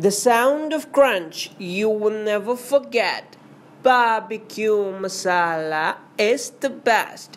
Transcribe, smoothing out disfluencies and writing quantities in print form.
The sound of crunch you will never forget. Barbecue masala is the best.